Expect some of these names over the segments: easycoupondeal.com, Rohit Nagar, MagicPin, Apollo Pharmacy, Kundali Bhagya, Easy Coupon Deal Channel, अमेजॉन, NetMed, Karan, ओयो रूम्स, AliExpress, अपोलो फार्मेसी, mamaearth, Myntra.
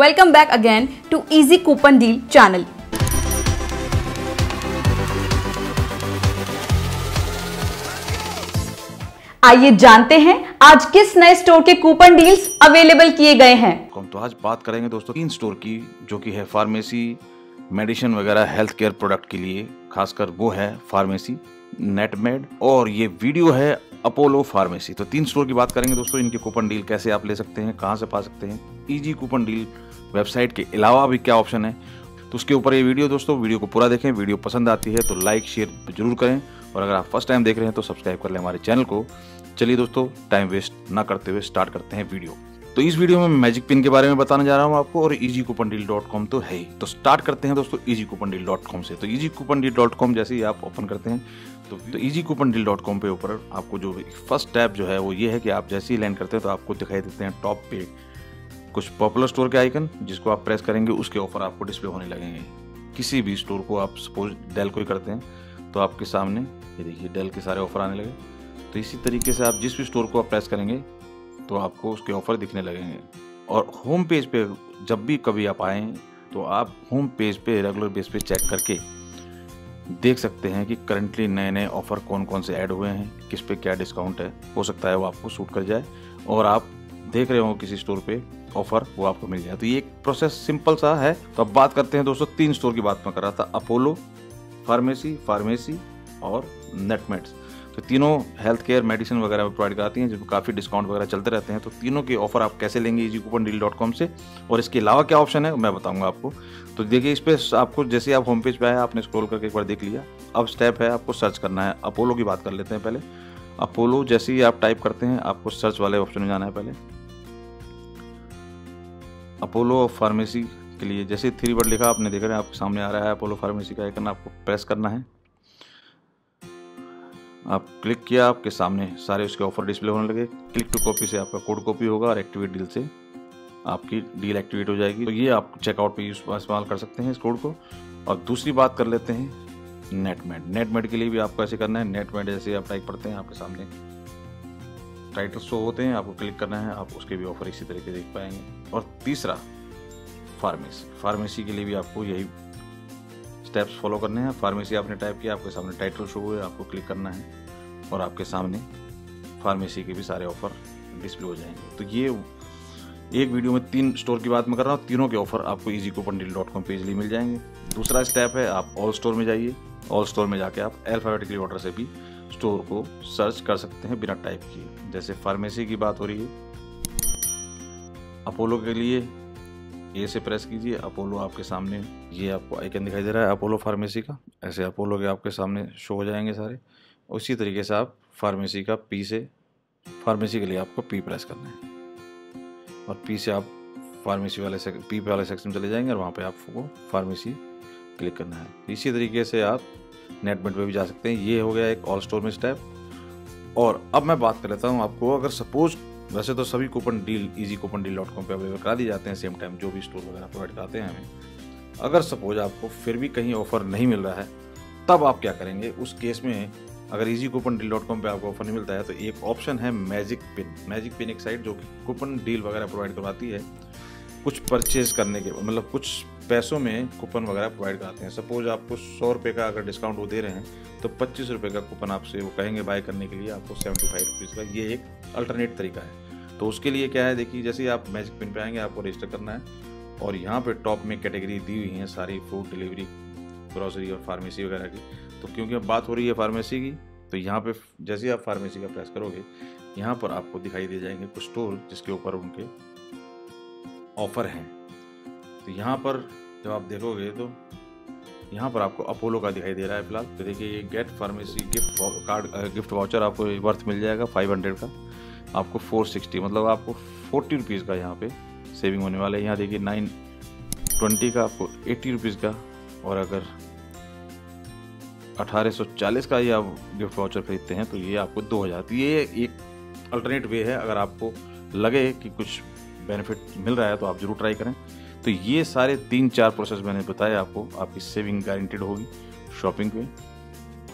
Welcome back again to Easy Coupon Deal Channel. आइए जानते हैं आज किस नए स्टोर के कूपन डील्स अवेलेबल किए गए हैं। हम तो आज बात करेंगे दोस्तों 3 स्टोर की, जो कि है फार्मेसी, मेडिसिन वगैरह हेल्थ केयर प्रोडक्ट के लिए खासकर वो है फार्मेसी, नेटमेड और ये वीडियो है अपोलो फार्मेसी। तो 3 स्टोर की बात करेंगे दोस्तों, इनके कूपन डील कैसे आप ले सकते हैं, कहाँ से पा सकते हैं, ईजी कूपन डील वेबसाइट के अलावा भी क्या ऑप्शन है, तो उसके ऊपर ये वीडियो दोस्तों। वीडियो को पूरा देखें, वीडियो पसंद आती है तो लाइक शेयर जरूर करें और अगर आप फर्स्ट टाइम देख रहे हैं तो सब्सक्राइब कर लें हमारे चैनल को। चलिए दोस्तों टाइम वेस्ट ना करते हुए स्टार्ट करते हैं वीडियो। तो इस वीडियो में मैजिक पिन के बारे में बताने जा रहा हूँ आपको और easycoupondeal.com तो है ही। तो स्टार्ट करते हैं दोस्तों easycoupondeal.com से। तो easycoupondeal.com जैसे ही आप ओपन करते हैं तो easycoupondeal.com पे ऊपर आपको जो फर्स्ट टैब जो है वो ये है कि आप जैसे ही लैंड करते हैं तो आपको दिखाई देते हैं टॉप पे कुछ पॉपुलर स्टोर के आइकन, जिसको आप प्रेस करेंगे उसके ऊपर आपको डिस्प्ले होने लगेंगे। किसी भी स्टोर को आप सपोज डेल को ही करते हैं तो आपके सामने ये देखिए डेल के सारे ऑफर आने लगे। तो इसी तरीके से आप जिस भी स्टोर को आप प्रेस करेंगे तो आपको उसके ऑफ़र दिखने लगेंगे। और होम पेज पे जब भी कभी आप आएँ तो आप होम पेज पे रेगुलर बेस पे चेक करके देख सकते हैं कि करंटली नए नए ऑफ़र कौन कौन से ऐड हुए हैं, किस पे क्या डिस्काउंट है। हो सकता है वो आपको सूट कर जाए और आप देख रहे हो किसी स्टोर पे ऑफ़र वो आपको मिल जाए। तो ये एक प्रोसेस सिंपल सा है। तो अब बात करते हैं दोस्तों 3 स्टोर की बात मैं कर रहा था, अपोलो फार्मेसी, फार्मेसी और नेटमेड्स। तो तीनों हेल्थ केयर मेडिसिन वगैरह प्रोवाइड कराती हैं, जिसमें काफ़ी डिस्काउंट वगैरह चलते रहते हैं। तो तीनों के ऑफर आप कैसे लेंगे easycoupondeal.com से और इसके अलावा क्या ऑप्शन है मैं बताऊंगा आपको। तो देखिए इस पे आपको जैसे आप होम पेज पे आए आपने स्क्रॉल करके एक बार देख लिया। अब स्टेप है आपको सर्च करना है। अपोलो की बात कर लेते हैं पहले। अपोलो जैसे ही आप टाइप करते हैं आपको सर्च वाले ऑप्शन में जाना है पहले। अपोलो फार्मेसी के लिए जैसे 3 वर्ड लिखा आपने देख रहे हैं आपके सामने आ रहा है अपोलो फार्मेसी का आइकन, आपको प्रेस करना है। आप क्लिक किया आपके सामने सारे उसके ऑफर डिस्प्ले होने लगे। क्लिक टू कॉपी से आपका कोड कॉपी होगा और एक्टिवेट डील से आपकी डील एक्टिवेट हो जाएगी। तो ये आप चेकआउट पे इस्तेमाल कर सकते हैं इस कोड को। और दूसरी बात कर लेते हैं नेटमेड। नेटमेड के लिए भी आपको ऐसे करना है। नेटमेड जैसे आप टाइप करते हैं आपके सामने टाइटल शो होते हैं, आपको क्लिक करना है, आप उसके भी ऑफर इसी तरीके देख पाएंगे। और तीसरा फार्मेसी। फार्मेसी के लिए भी आपको यही स्टेप्स फॉलो करने हैं। फार्मेसी आपने टाइप किया आपके सामने टाइटल शो हुए, आपको क्लिक करना है और आपके सामने फार्मेसी के भी सारे ऑफर डिस्प्ले हो जाएंगे। तो ये एक वीडियो में 3 स्टोर की बात मैं कर रहा हूँ, तीनों के ऑफर आपको easycoupondeal.com पेज लिए मिल जाएंगे। दूसरा स्टेप है आप ऑल स्टोर में जाइए। ऑल स्टोर में जाके आप अल्फाबेटिकली ऑर्डर से भी स्टोर को सर्च कर सकते हैं बिना टाइप किए। जैसे फार्मेसी की बात हो रही है, अपोलो के लिए ये से प्रेस कीजिए। अपोलो आपके सामने ये आपको आइकन दिखाई दे रहा है अपोलो फार्मेसी का, ऐसे अपोलो के आपके सामने शो हो जाएंगे सारे। उसी तरीके से आप फार्मेसी का पी से, फार्मेसी के लिए आपको पी प्रेस करना है और पी से आप फार्मेसी वाले पी वाले सेक्शन में चले जाएंगे और वहाँ पे आपको फार्मेसी क्लिक करना है। इसी तरीके से आप नेटमेड पे भी जा सकते हैं। ये हो गया एक ऑल स्टोर में स्टेप। और अब मैं बात कर लेता हूँ आपको, अगर सपोज वैसे तो सभी कूपन डील easycoupondeal.com पे अवेलेबल करा दिए जाते हैं सेम टाइम, जो भी स्टोर वगैरह प्रोवाइड कराते हैं हमें। अगर सपोज आपको फिर भी कहीं ऑफर नहीं मिल रहा है तब आप क्या करेंगे उस केस में? अगर easycoupondeal.com पे आपको ऑफर नहीं मिलता है तो एक ऑप्शन है मैजिक पिन। मैजिक पिन एक साइट जो कि कूपन डील वगैरह प्रोवाइड करवाती है, कुछ परचेज करने के मतलब कुछ पैसों में कूपन वगैरह प्रोवाइड कराते हैं। सपोज आपको 100 रुपये का अगर डिस्काउंट वो दे रहे हैं तो 25 रुपये का कूपन आपसे वो कहेंगे बाय करने के लिए, आपको 75 रुपीज़ का। ये एक अल्टरनेट तरीका है। तो उसके लिए क्या है, देखिए जैसे आप मैजिक पिन पे आएंगे आपको रजिस्टर करना है और यहाँ पे टॉप में कैटेगरी दी हुई है सारी, फूड डिलीवरी, ग्रोसरी और फार्मेसी वगैरह की। तो क्योंकि अब बात हो रही है फार्मेसी की तो यहाँ पे जैसे आप फार्मेसी का प्रेस करोगे यहाँ पर आपको दिखाई दे जाएंगे कुछ स्टोर जिसके ऊपर उनके ऑफ़र हैं। तो यहाँ पर जब आप देखोगे तो यहाँ पर आपको अपोलो का दिखाई दे रहा है फिलहाल। तो देखिए ये get pharmacy gift card gift voucher आपको वर्थ मिल जाएगा 500 का, आपको 460 मतलब आपको 40 रुपीज़ का यहाँ पे सेविंग होने वाला है। यहाँ देखिए 920 का आपको 80 रुपीज़ का और अगर 1840 का ये आप गिफ्ट वाउचर खरीदते हैं तो ये आपको 2000। ये एक अल्टरनेट वे है, अगर आपको लगे कि कुछ बेनिफिट मिल रहा है तो आप ज़रूर ट्राई करें। तो ये सारे 3-4 प्रोसेस मैंने बताया आपको, आपकी सेविंग गारंटेड होगी शॉपिंग में।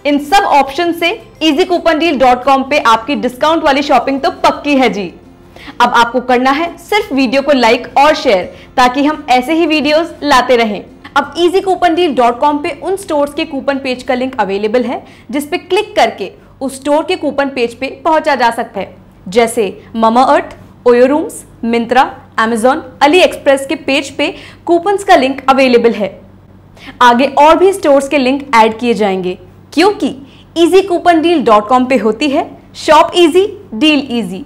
इन सब ऑप्शन से easycoupondeal.com पे आपकी डिस्काउंट वाली शॉपिंग तो पक्की है जी। अब आपको करना है सिर्फ वीडियो को लाइक और शेयर ताकि हम ऐसे ही वीडियोस लाते रहें। अब easycoupondeal.com पे उन स्टोर्स के कूपन पेज का लिंक अवेलेबल है जिस पे क्लिक करके उस स्टोर के कूपन पेज पे पहुंचा जा सकता है, जैसे Mamaearth, ओयो रूम्स, Myntra, अमेजॉन, AliExpress के पेज पे कूपन्स का लिंक अवेलेबल है। आगे और भी स्टोर्स के लिंक ऐड किए जाएंगे क्योंकि easycoupondeal.com पे होती है शॉप इजी डील इजी।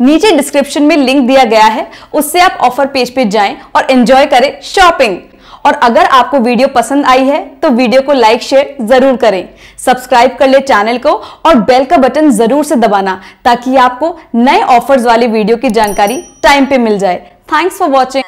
नीचे डिस्क्रिप्शन में लिंक दिया गया है, उससे आप ऑफर पेज पे जाएं और एंजॉय करें शॉपिंग। और अगर आपको वीडियो पसंद आई है तो वीडियो को लाइक शेयर जरूर करें, सब्सक्राइब कर ले चैनल को और बेल का बटन जरूर से दबाना ताकि आपको नए ऑफर्स वाले वीडियो की जानकारी टाइम पे मिल जाए। Thanks for watching.